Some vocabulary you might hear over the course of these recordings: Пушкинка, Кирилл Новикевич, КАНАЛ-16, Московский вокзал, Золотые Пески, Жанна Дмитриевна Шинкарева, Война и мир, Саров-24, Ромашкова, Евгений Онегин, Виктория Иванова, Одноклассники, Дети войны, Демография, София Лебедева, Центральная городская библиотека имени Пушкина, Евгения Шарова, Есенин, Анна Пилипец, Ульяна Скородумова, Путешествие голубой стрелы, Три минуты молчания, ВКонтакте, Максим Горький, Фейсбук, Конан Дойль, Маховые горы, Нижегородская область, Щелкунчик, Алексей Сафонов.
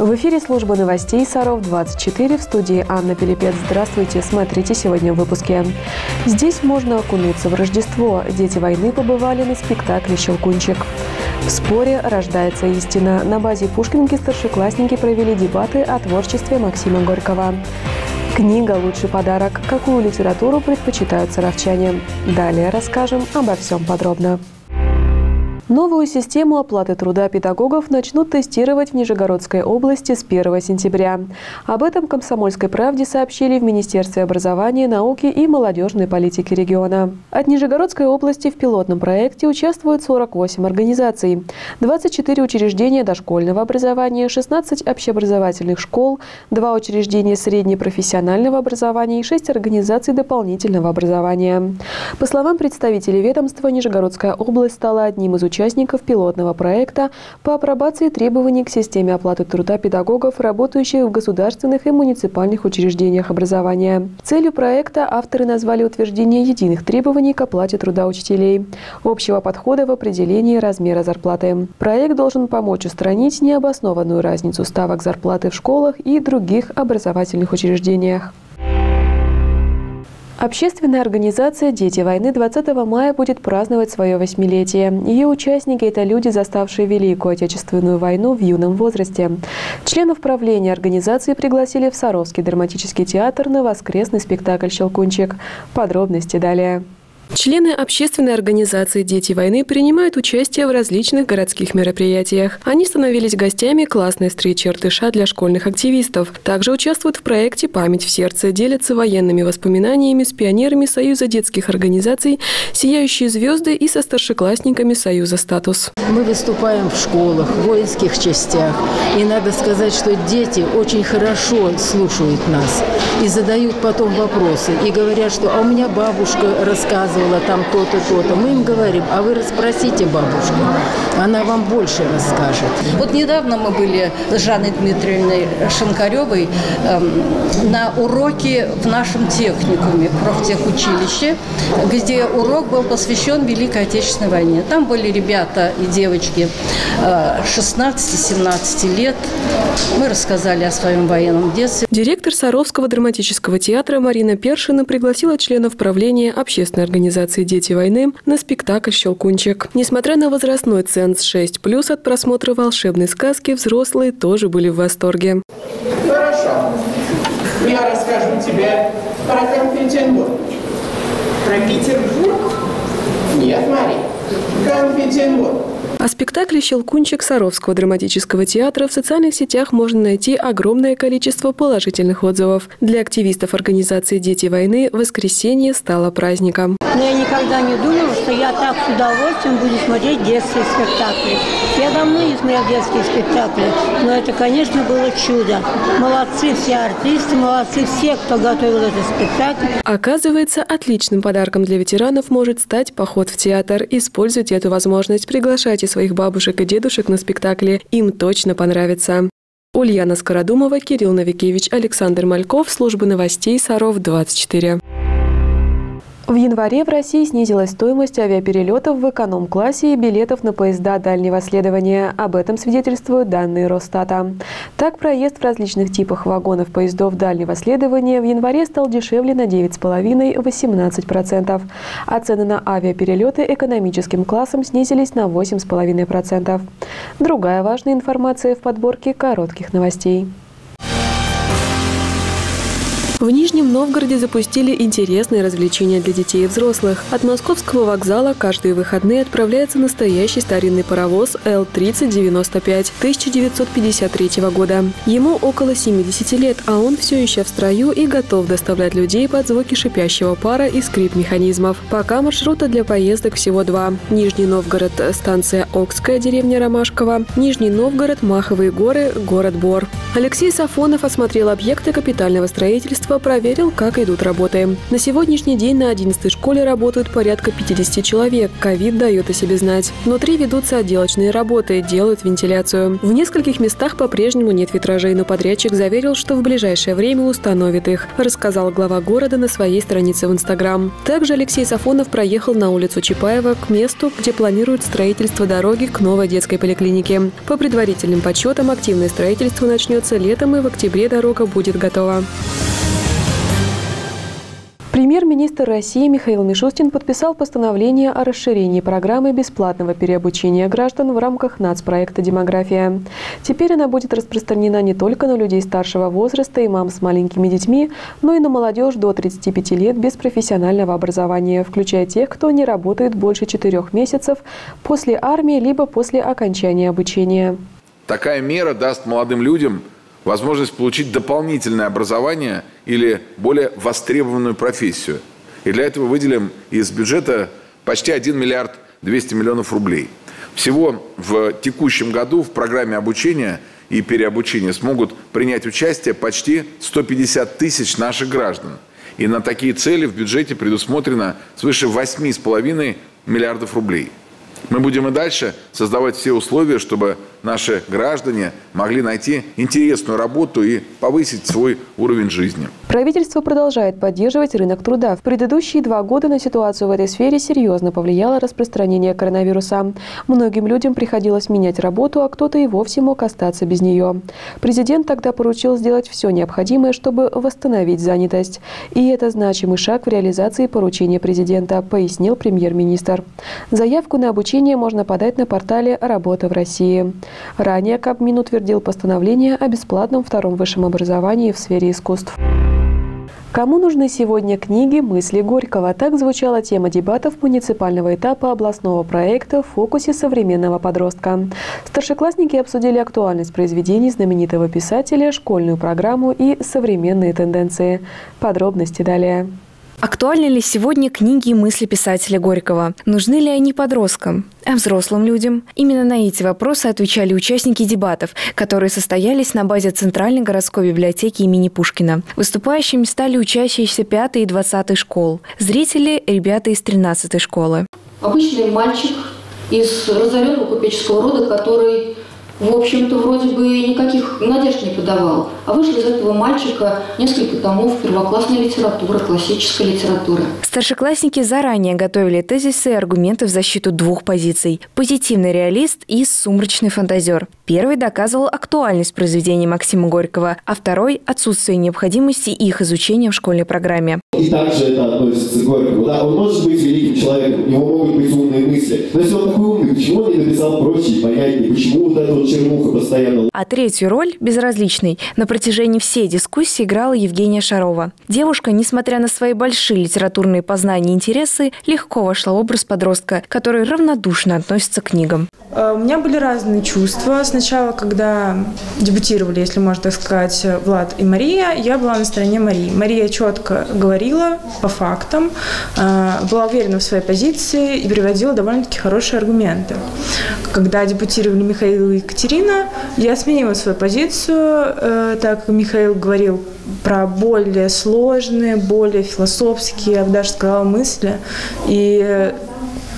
В эфире служба новостей «Саров-24», в студии Анна Пилипец. Здравствуйте, смотрите сегодня в выпуске. Здесь можно окунуться в Рождество. Дети войны побывали на спектакле «Щелкунчик». В споре рождается истина. На базе Пушкинки старшеклассники провели дебаты о творчестве Максима Горького. Книга «Лучший подарок». Какую литературу предпочитают саровчане? Далее расскажем обо всем подробно. Новую систему оплаты труда педагогов начнут тестировать в Нижегородской области с 1 сентября. Об этом «Комсомольской правде» сообщили в Министерстве образования, науки и молодежной политики региона. От Нижегородской области в пилотном проекте участвуют 48 организаций, 24 учреждения дошкольного образования, 16 общеобразовательных школ, 2 учреждения среднепрофессионального образования и 6 организаций дополнительного образования. По словам представителей ведомства, Нижегородская область стала одним из участников пилотного проекта по апробации требований к системе оплаты труда педагогов, работающих в государственных и муниципальных учреждениях образования. Целью проекта авторы назвали утверждение единых требований к оплате труда учителей, общего подхода в определении размера зарплаты. Проект должен помочь устранить необоснованную разницу ставок зарплаты в школах и других образовательных учреждениях. Общественная организация «Дети войны» 20 мая будет праздновать свое 8-летие. Ее участники – это люди, заставшие Великую Отечественную войну в юном возрасте. Членов правления организации пригласили в Саровский драматический театр на воскресный спектакль «Щелкунчик». Подробности далее. Члены общественной организации «Дети войны» принимают участие в различных городских мероприятиях. Они становились гостями классной встречи Иртыша для школьных активистов. Также участвуют в проекте «Память в сердце», делятся военными воспоминаниями с пионерами Союза детских организаций «Сияющие звезды» и со старшеклассниками Союза «Статус». Мы выступаем в школах, в воинских частях. И надо сказать, что дети очень хорошо слушают нас и задают потом вопросы. И говорят, что «а у меня бабушка рассказывала там то-то, то-то». Мы им говорим: а вы расспросите бабушку, она вам больше расскажет. Вот недавно мы были с Жанной Дмитриевной Шинкаревой на уроке в нашем техникуме, профтехучилище, где урок был посвящен Великой Отечественной войне. Там были ребята и девочки 16-17 лет. Мы рассказали о своем военном детстве. Директор Саровского драматического театра Марина Першина пригласила членов правления общественной организации «Дети войны» на спектакль «Щелкунчик». Несмотря на возрастной ценз 6+, от просмотра волшебной сказки взрослые тоже были в восторге. Хорошо. Я расскажу тебе про Санкт-Петербург. Про Петербург? Нет, Мария. Санкт-Петербург. О спектакле «Щелкунчик» Саровского драматического театра в социальных сетях можно найти огромное количество положительных отзывов. Для активистов организации «Дети войны» воскресенье стало праздником. Но я никогда не думала, что я так с удовольствием буду смотреть детские спектакли. Я давно не смотрела детские спектакли, но это, конечно, было чудо. Молодцы все артисты, молодцы все, кто готовил этот спектакль. Оказывается, отличным подарком для ветеранов может стать поход в театр. Используйте эту возможность, приглашайте своих бабушек и дедушек на спектакли. Им точно понравится. Ульяна Скородумова, Кирилл Новикевич, Александр Мальков, служба новостей Саров-24. В январе в России снизилась стоимость авиаперелетов в эконом-классе и билетов на поезда дальнего следования. Об этом свидетельствуют данные Росстата. Так, проезд в различных типах вагонов поездов дальнего следования в январе стал дешевле на 9,5–18%, а цены на авиаперелеты экономическим классом снизились на 8,5%. Другая важная информация в подборке коротких новостей. В Нижнем Новгороде запустили интересные развлечения для детей и взрослых. От Московского вокзала каждые выходные отправляется настоящий старинный паровоз Л-3095 1953 года. Ему около 70 лет, а он все еще в строю и готов доставлять людей под звуки шипящего пара и скрип механизмов. Пока маршрута для поездок всего 2. Нижний Новгород, станция Окская, деревня Ромашкова. Нижний Новгород, Маховые горы, город Бор. Алексей Сафонов осмотрел объекты капитального строительства правительства проверил, как идут работы. На сегодняшний день на 11-й школе работают порядка 50 человек. Ковид дает о себе знать. Внутри ведутся отделочные работы, делают вентиляцию. В нескольких местах по-прежнему нет витражей, но подрядчик заверил, что в ближайшее время установит их, рассказал глава города на своей странице в Instagram. Также Алексей Сафонов проехал на улицу Чапаева к месту, где планируют строительство дороги к новой детской поликлинике. По предварительным подсчетам, активное строительство начнется летом, и в октябре дорога будет готова. Премьер-министр России Михаил Мишустин подписал постановление о расширении программы бесплатного переобучения граждан в рамках нацпроекта «Демография». Теперь она будет распространена не только на людей старшего возраста и мам с маленькими детьми, но и на молодежь до 35 лет без профессионального образования, включая тех, кто не работает больше 4 месяцев после армии либо после окончания обучения. Такая мера даст молодым людям возможность получить дополнительное образование или более востребованную профессию. И для этого выделим из бюджета почти 1 200 000 000 рублей. Всего в текущем году в программе обучения и переобучения смогут принять участие почти 150 тысяч наших граждан. И на такие цели в бюджете предусмотрено свыше 8,5 миллиардов рублей. Мы будем и дальше создавать все условия, чтобы наши граждане могли найти интересную работу и повысить свой уровень жизни. Правительство продолжает поддерживать рынок труда. В предыдущие 2 года на ситуацию в этой сфере серьезно повлияло распространение коронавируса. Многим людям приходилось менять работу, а кто-то и вовсе мог остаться без нее. Президент тогда поручил сделать все необходимое, чтобы восстановить занятость. И это значимый шаг в реализации поручения президента, пояснил премьер-министр. Заявку на обучение можно подать на портале «Работа в России». Ранее Кабмин утвердил постановление о бесплатном втором высшем образовании в сфере искусств. Кому нужны сегодня книги «Мысли Горького»? Так звучала тема дебатов муниципального этапа областного проекта в фокусе современного подростка. Старшеклассники обсудили актуальность произведений знаменитого писателя, школьную программу и современные тенденции. Подробности далее. Актуальны ли сегодня книги и мысли писателя Горького? Нужны ли они подросткам, а взрослым людям? Именно на эти вопросы отвечали участники дебатов, которые состоялись на базе Центральной городской библиотеки имени Пушкина. Выступающими стали учащиеся 5 и 20 школ. Зрители – ребята из 13 школы. Обычный мальчик из разоренного купеческого рода, который, в общем-то, вроде бы никаких надежд не подавал. А вышли из этого мальчика несколько томов первоклассной литературы, классической литературы. Старшеклассники заранее готовили тезисы и аргументы в защиту 2 позиций – позитивный реалист и сумрачный фантазер. Первый доказывал актуальность произведений Максима Горького, а второй – отсутствие необходимости их изучения в школьной программе. И также это относится к Горькому. Да, он может быть великим человеком, у него могут быть умные мысли. Но если он такой умный, почему он не написал проще и понятнее? Почему вот это? А третью роль, безразличной, на протяжении всей дискуссии играла Евгения Шарова. Девушка, несмотря на свои большие литературные познания и интересы, легко вошла в образ подростка, который равнодушно относится к книгам. У меня были разные чувства. Сначала, когда дебютировали, если можно так сказать, Влад и Мария, я была на стороне Марии. Мария четко говорила по фактам, была уверена в своей позиции и приводила довольно-таки хорошие аргументы. Когда дебютировали Михаил и Екатерина, я сменила свою позицию, так как Михаил говорил про более сложные, более философские, я бы даже сказала, мысли. И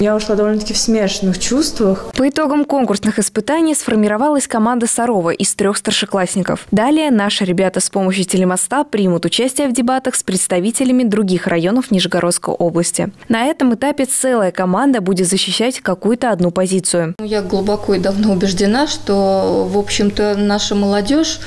я ушла довольно-таки в смешанных чувствах. По итогам конкурсных испытаний сформировалась команда Сарова из 3 старшеклассников. Далее наши ребята с помощью телемоста примут участие в дебатах с представителями других районов Нижегородской области. На этом этапе целая команда будет защищать какую-то одну позицию. Я глубоко и давно убеждена, что, в общем-то, наша молодежь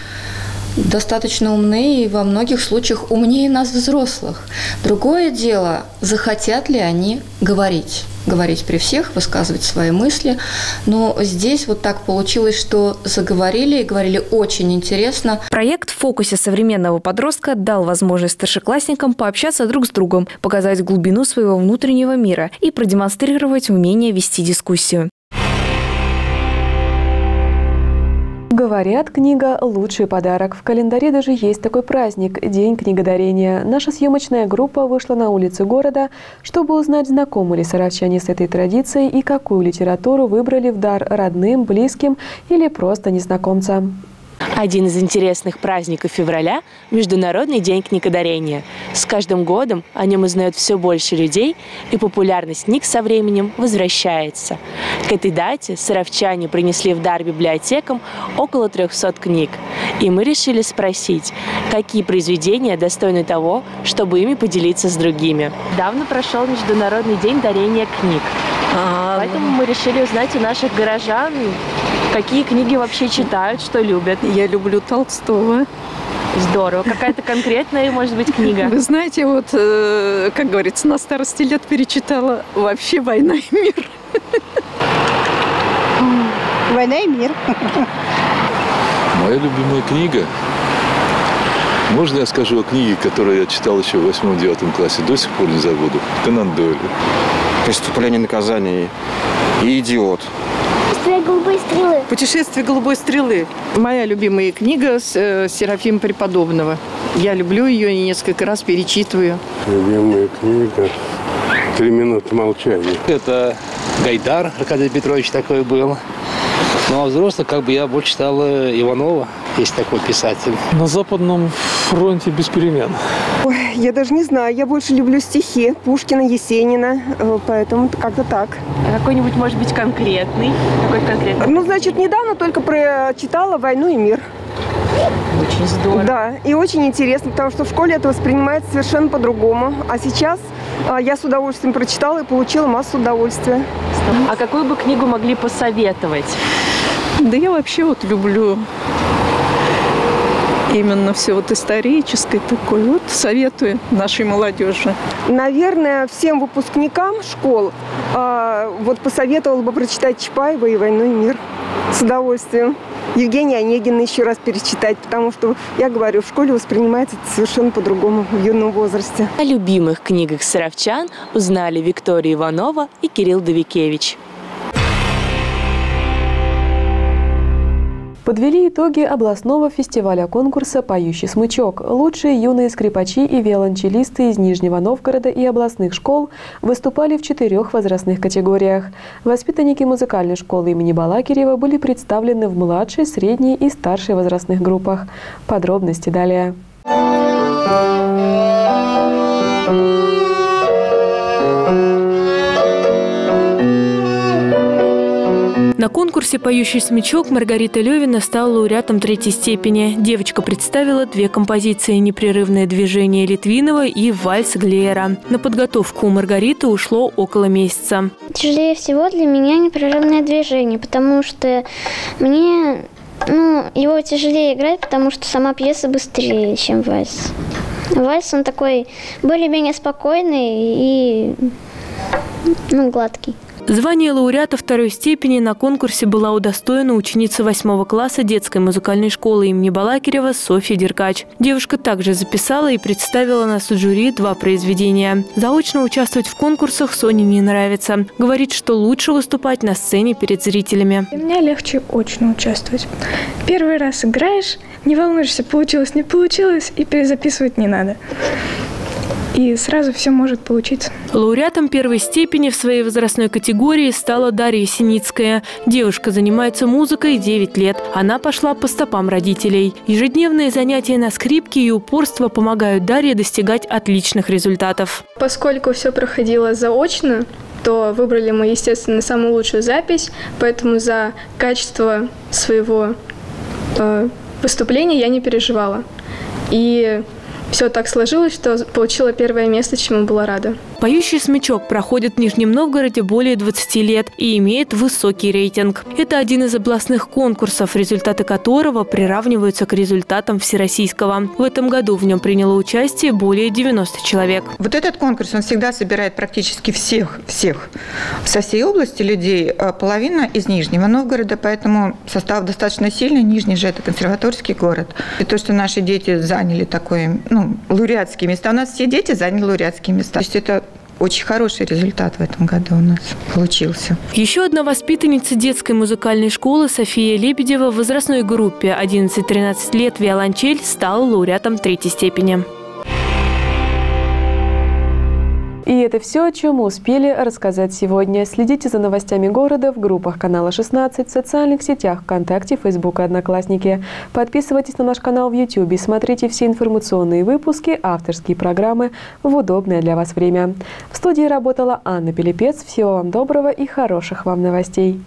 достаточно умные и во многих случаях умнее нас, взрослых. Другое дело, захотят ли они говорить. Говорить при всех, высказывать свои мысли. Но здесь вот так получилось, что заговорили и говорили очень интересно. Проект в фокусе современного подростка дал возможность старшеклассникам пообщаться друг с другом, показать глубину своего внутреннего мира и продемонстрировать умение вести дискуссию. Говорят, книга – лучший подарок. В календаре даже есть такой праздник – День книгодарения. Наша съемочная группа вышла на улицы города, чтобы узнать, знакомы ли саровчане с этой традицией и какую литературу выбрали в дар родным, близким или просто незнакомцам. Один из интересных праздников февраля – Международный день книгодарения. С каждым годом о нем узнает все больше людей, и популярность книг со временем возвращается. К этой дате саровчане принесли в дар библиотекам около 300 книг. И мы решили спросить, какие произведения достойны того, чтобы ими поделиться с другими. Недавно прошел Международный день дарения книг. Поэтому мы решили узнать у наших горожан, какие книги вообще читают, что любят. Я люблю Толстого. Здорово. Какая-то конкретная, может быть, книга? Вы знаете, вот, как говорится, на старости лет перечитала вообще «Война и мир». «Война и мир». Моя любимая книга. Можно я скажу о книге, которую я читал еще в 8-9 классе? До сих пор не забуду. Конан Дойль. «Преступление и наказание» и «Идиот». «Голубой стрелы». «Путешествие голубой стрелы». Моя любимая книга Серафима Преподобного. Я люблю ее и несколько раз перечитываю. Любимая книга «Три минуты молчания». Это Гайдар Аркадий Петрович такой был. Ну а взрослых я больше читал Иванова. Есть такой писатель. «На западном фронте без перемен». Ой, я даже не знаю. Я больше люблю стихи Пушкина, Есенина. Поэтому как-то так. А какой-нибудь, может быть, конкретный? Какой конкретный? Недавно только прочитала «Войну и мир». Очень здорово. Да, и очень интересно, потому что в школе это воспринимается совершенно по-другому. А сейчас я с удовольствием прочитала и получила массу удовольствия. А какую бы книгу могли посоветовать? Да я вообще люблю именно все историческое такое. Советую нашей молодежи. Наверное, всем выпускникам школ посоветовала бы прочитать Чапаева и «Войну и мир» с удовольствием. Евгения Онегина еще раз перечитать, потому что, я говорю, в школе воспринимается это совершенно по-другому в юном возрасте. О любимых книгах саровчан узнали Виктория Иванова и Кирилл Новикевич. Подвели итоги областного фестиваля-конкурса «Поющий смычок». Лучшие юные скрипачи и виолончелисты из Нижнего Новгорода и областных школ выступали в 4 возрастных категориях. Воспитанники музыкальной школы имени Балакирева были представлены в младшей, средней и старшей возрастных группах. Подробности далее. На конкурсе «Поющий смычок» Маргарита Левина стала лауреатом 3-й степени. Девочка представила 2 композиции «Непрерывное движение Литвинова» и «Вальс Глеера». На подготовку у Маргариты ушло около месяца. Тяжелее всего для меня «Непрерывное движение», потому что мне его тяжелее играть, потому что сама пьеса быстрее, чем «Вальс». «Вальс» он такой более-менее спокойный и гладкий. Звание лауреата 2-й степени на конкурсе была удостоена ученица 8 класса детской музыкальной школы имени Балакирева Софья Деркач. Девушка также записала и представила на суд жюри 2 произведения. Заочно участвовать в конкурсах Соне не нравится. Говорит, что лучше выступать на сцене перед зрителями. Мне легче очно участвовать. Первый раз играешь, не волнуешься, получилось, не получилось, и перезаписывать не надо. И сразу все может получиться. Лауреатом 1-й степени в своей возрастной категории стала Дарья Синицкая. Девушка занимается музыкой 9 лет. Она пошла по стопам родителей. Ежедневные занятия на скрипке и упорство помогают Дарье достигать отличных результатов. Поскольку все проходило заочно, то выбрали мы, естественно, самую лучшую запись. Поэтому за качество своего выступления я не переживала. И все так сложилось, что получила первое место, чему была рада. «Поющий смычок» проходит в Нижнем Новгороде более 20 лет и имеет высокий рейтинг. Это один из областных конкурсов, результаты которого приравниваются к результатам всероссийского. В этом году в нем приняло участие более 90 человек. Вот этот конкурс, он всегда собирает практически всех со всей области людей, половина из Нижнего Новгорода, поэтому состав достаточно сильный. Нижний же это консерваторский город. И то, что наши дети заняли такое... лауреатские места. У нас все дети заняли лауреатские места. То есть это очень хороший результат в этом году у нас получился. Еще одна воспитанница детской музыкальной школы София Лебедева в возрастной группе 11-13 лет виолончель стала лауреатом 3-й степени. И И это все, о чем мы успели рассказать сегодня. Следите за новостями города в группах канала 16, в социальных сетях ВКонтакте, Фейсбук и Одноклассники. Подписывайтесь на наш канал в YouTube и смотрите все информационные выпуски, авторские программы в удобное для вас время. В студии работала Анна Пилипец. Всего вам доброго и хороших вам новостей.